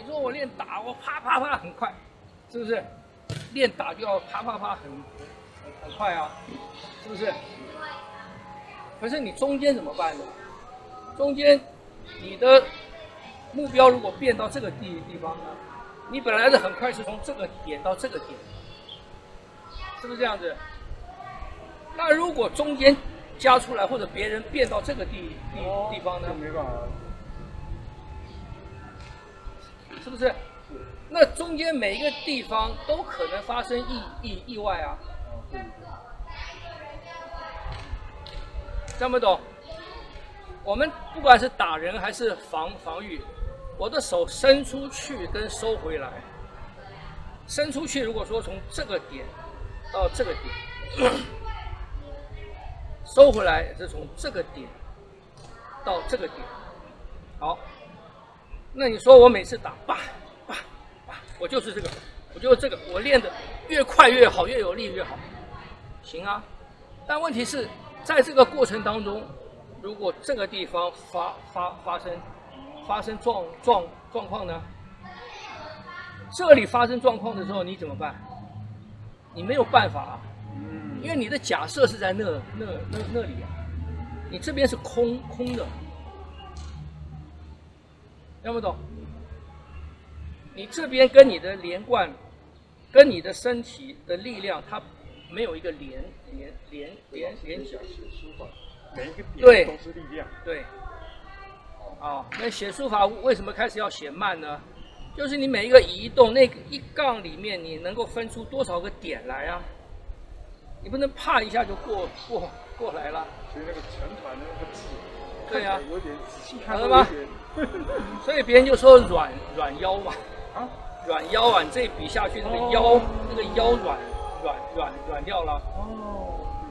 你说我练打，我啪啪啪很快，是不是？练打就要啪啪啪很快啊，是不是？可是你中间怎么办呢？中间你的目标如果变到这个地方呢，你本来是很快是从这个点到这个点，是不是这样子？那如果中间加出来或者别人变到这个地方呢？没办法。 是不是？那中间每一个地方都可能发生意外啊，听不懂？我们不管是打人还是防御，我的手伸出去跟收回来，伸出去如果说从这个点到这个点，收回来是从这个点到这个点，好。 那你说我每次打啪啪啪，我就是这个，我练的越快越好，越有力越好，行啊。但问题是，在这个过程当中，如果这个地方发生状况呢？这里发生状况的时候，你怎么办？你没有办法啊，因为你的假设是在那里啊，你这边是空的。 听不懂？你这边跟你的连贯，跟你的身体的力量，它没有一个连起来。写书法，每一个点都是力量。对。啊，那写书法为什么开始要写慢呢？就是你每一个移动，那个一杠里面，你能够分出多少个点来啊？你不能啪一下就过来了。所以那个成团的那个字。 对呀、啊，有点仔细看，懂了吗？所以别人就说软腰嘛，啊，软腰啊，你这一笔下去，那个腰、哦、那个腰软掉了。哦，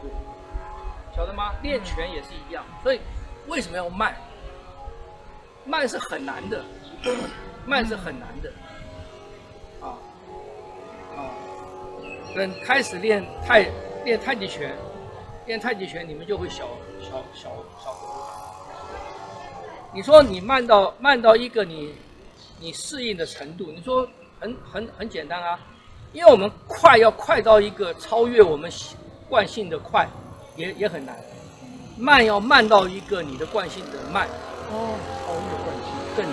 对，晓得吗？练拳也是一样，所以为什么要慢？慢是很难的，慢是很难的。啊啊，等开始练太极拳。 练太极拳，你们就会小。你说你慢到一个你适应的程度，你说很简单啊，因为我们快要快到一个超越我们惯性的快，也很难。慢要慢到一个你的惯性的慢，哦，超越惯性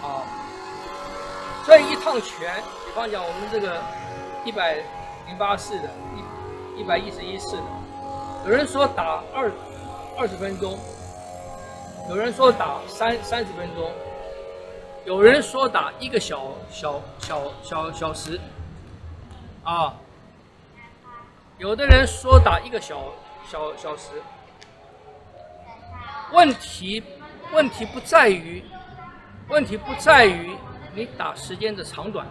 更难。啊，所以一趟拳，比方讲我们这个108式的。 111式的，有人说打20分钟，有人说打30分钟，有人说打一个小时，啊，有的人说打一个小时。问题不在于，你打时间的长短。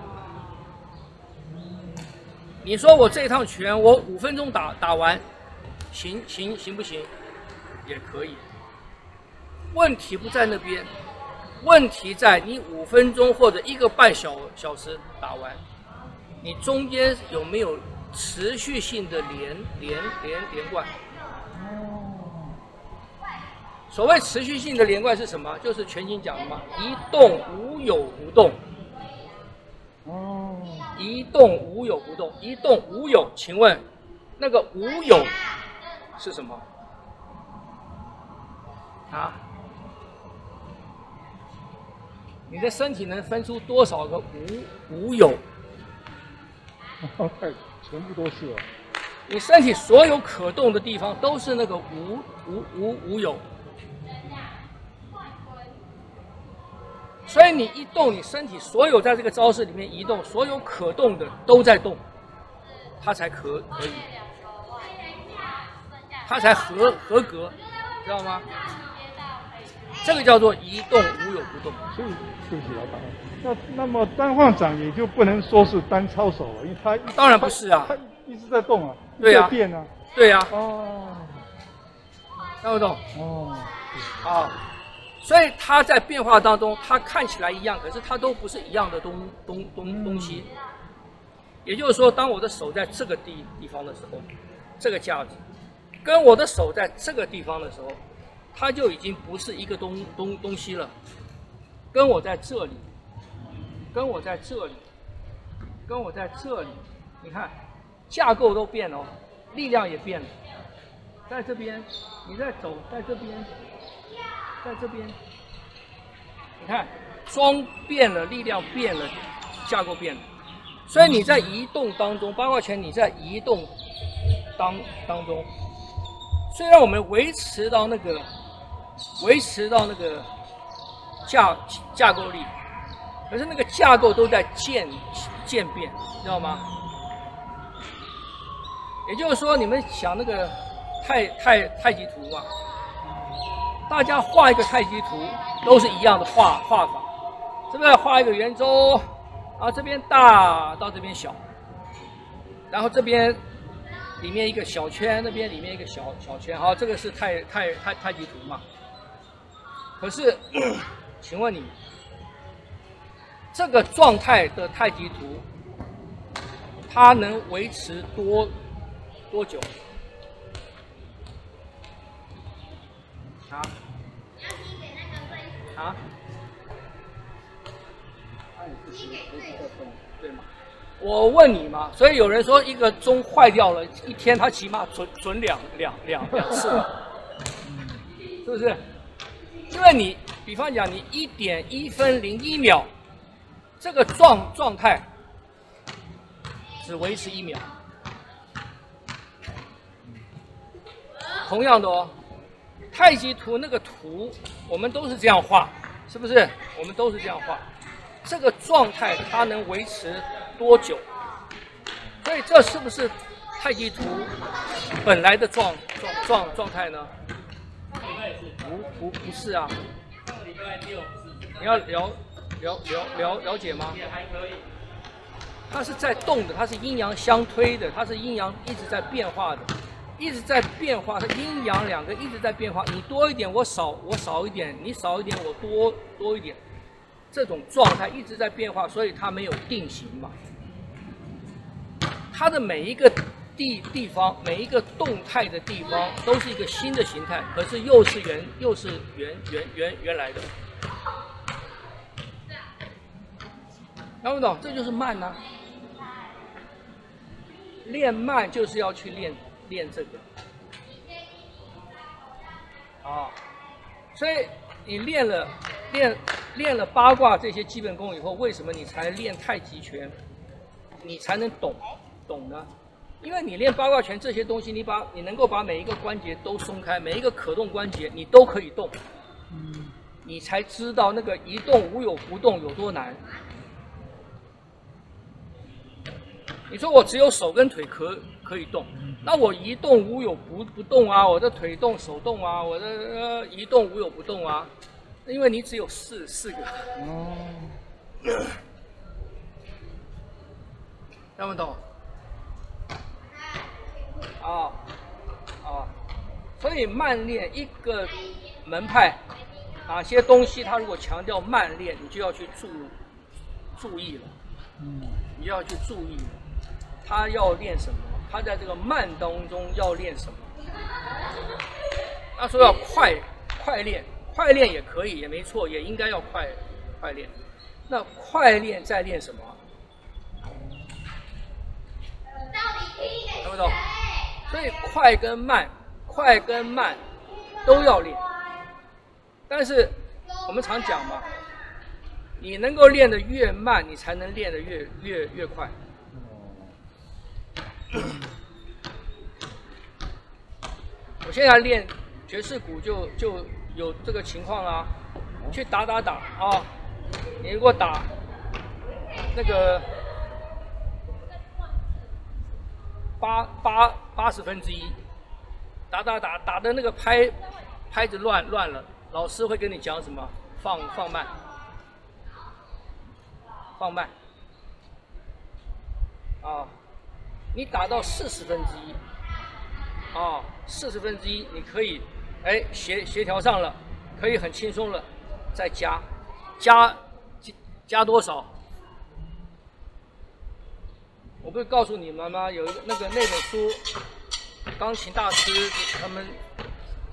你说我这一趟拳，我5分钟打完，行不行？也可以。问题不在那边，问题在你5分钟或者1个半小时打完，你中间有没有持续性的连贯？所谓持续性的连贯是什么？就是拳经讲的嘛，一动无有不动。 一动无有不动，一动无有。请问，那个无有是什么？啊？你的身体能分出多少个无有？全部都是啊！你身体所有可动的地方都是那个无有。 所以你一动，你身体所有在这个招式里面移动，所有可动的都在动，它才可以，它才合格，知道吗？这个叫做移动无有不动。所以，对不起老板，那么单换掌也就不能说是单操手了，因为它当然不是啊，它一直在动啊，对啊，变啊，对啊，哦，看不懂哦，啊。 所以它在变化当中，它看起来一样，可是它都不是一样的东西。也就是说，当我的手在这个地方的时候，这个架子，跟我的手在这个地方的时候，它就已经不是一个东西了。跟我在这里，跟我在这里，跟我在这里，你看架构都变了、哦，力量也变了。在这边，你在走，在这边，在这边，你看桩变了，力量变了，架构变了。所以你在移动当中，八块钱你在移动当中，虽然我们维持到那个架构力，可是那个架构都在渐变，知道吗？也就是说，你们想那个太极图啊，大家画一个太极图都是一样的画法，是不是？画一个圆周。 然后这边大到这边小，然后这边里面一个小圈，那边里面一个小圈，好，这个是太极图嘛。可是，请问你这个状态的太极图，它能维持多久？啊？啊？ 对吗？我问你嘛，所以有人说一个钟坏掉了，一天他起码存两次，是不是？因为你，比方讲你1.1分01秒，这个状态只维持1秒。同样的哦，太极图那个图，我们都是这样画，是不是？我们都是这样画。 这个状态它能维持多久？所以这是不是太极图本来的状态呢？不是啊。你要了解吗？它是在动的，它是阴阳相推的，它是阴阳一直在变化的，一直在变化。它阴阳两个一直在变化，你多一点我少一点，你少一点我多一点。 这种状态一直在变化，所以它没有定型嘛。它的每一个地方，每一个动态的地方，都是一个新的形态，可是又是原来的。懂不懂？这就是慢啊。练慢就是要去练这个。啊，所以你练了八卦这些基本功以后，为什么你才练太极拳，你才能懂呢？因为你练八卦拳这些东西，你能够把每一个关节都松开，每一个可动关节你都可以动，你才知道那个一动无有不动有多难。你说我只有手跟腿可以动，那我一动无有不动啊，我的腿动手动啊，我的一动无有不动啊。 因为你只有四个，懂不懂？啊啊，所以慢练一个门派，哪些东西他如果强调慢练，你就要去注意了，你就要去注意了，他要练什么？他在这个慢当中要练什么？他说要快练。 快练也可以，也没错，也应该要快练。那快练在练什么？懂不懂？所以快跟慢都要练。但是我们常讲嘛，你能够练得越慢，你才能练得越快。我现在练爵士鼓就。 有这个情况啊，去打啊！你如果打那个80分之一，打的那个拍子乱了，老师会跟你讲什么？放慢啊！你打到40分之一啊，40分之一你可以。 哎，协调上了，可以很轻松了，再加多少？我不是告诉你们吗？有一个那本书，钢琴大师他们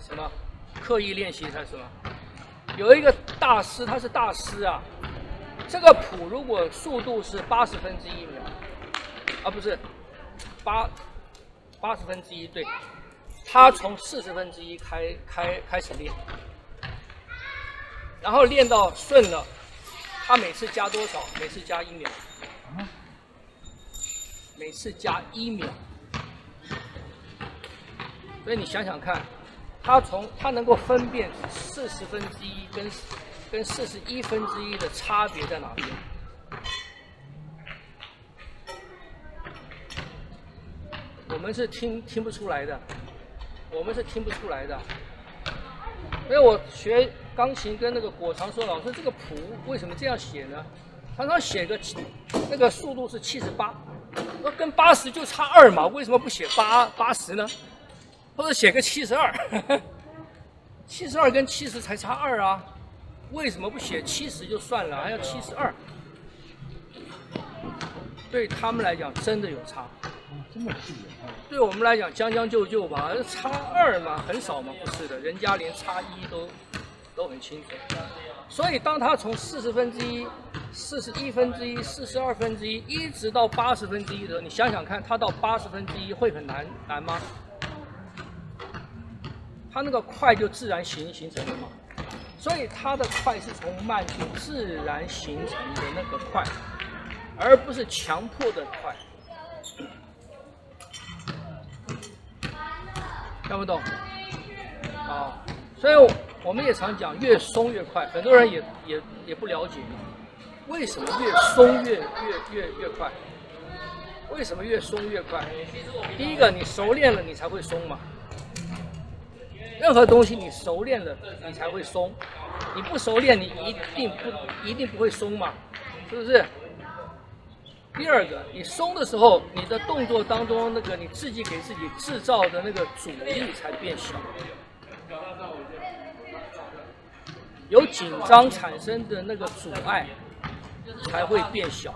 什么刻意练习才是吗？有一个大师，他是大师啊。这个谱如果速度是1/80秒，啊不是，80/1，对，他从40/1 开始练，然后练到顺了，他每次加多少？每次加1秒，每次加1秒。所以你想想看。 他能够分辨40/1跟41/1的差别在哪边？我们是听不出来的，我们是听不出来的。所以我学钢琴跟那个果常说，老师这个谱为什么这样写呢？常常写个那个速度是78，那跟80就差2嘛，为什么不写80呢？ 或者写个72，72跟70才差2啊，为什么不写70就算了，还要72？对他们来讲真的有差，真的是有差。对我们来讲将将就就吧，差2嘛，很少嘛，不是的，人家连差1都很清楚。所以当他从40/1、41/1、42/1，一直到80/1的时候，你想想看，他到80/1会很难吗？ 它那个快就自然形成的嘛，所以它的快是从慢就自然形成的那个快，而不是强迫的快，看不懂啊？所以我们也常讲越松越快，很多人也不了解为什么越松越快，为什么越松越快？第一个，你熟练了，你才会松嘛。 任何东西你熟练了，你才会松；你不熟练，你一定不会松嘛，是不是？第二个，你松的时候，你的动作当中那个你自己给自己制造的那个阻力才变小，由紧张产生的那个阻碍才会变小，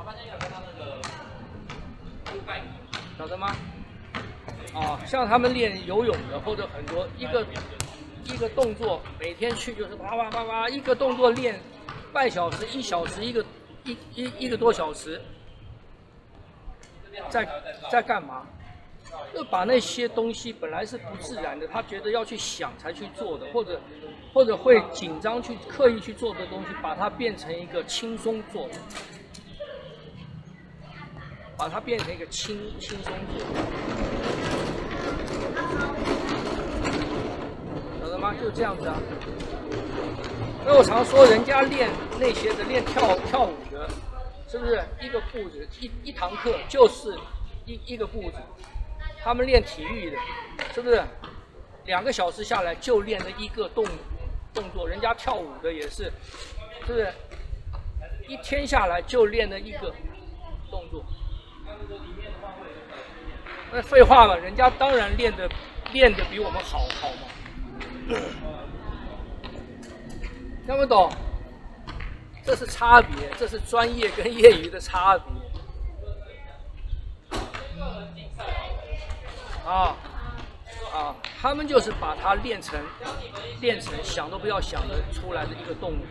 晓得吗？ 啊，像他们练游泳的，或者很多一个动作，每天去就是啪啪啪啪，一个动作练半小时、1小时，一个多小时，在干嘛？就把那些东西本来是不自然的，他觉得要去想才去做的，或者会紧张去刻意去做的东西，把它变成一个轻松做的。 把它变成一个轻松做，晓得吗？就是这样子啊。所以我常说，人家练那些的练跳舞的，是不是一个步子一堂课就是一个步子？他们练体育的，是不是2个小时下来就练了一个动作？人家跳舞的也是，是不是一天下来就练了一个动作？ 那废话嘛，人家当然练的比我们好嘛，听不懂？这是差别，这是专业跟业余的差别。啊，他们就是把它练成想都不要想的出来的一个动作。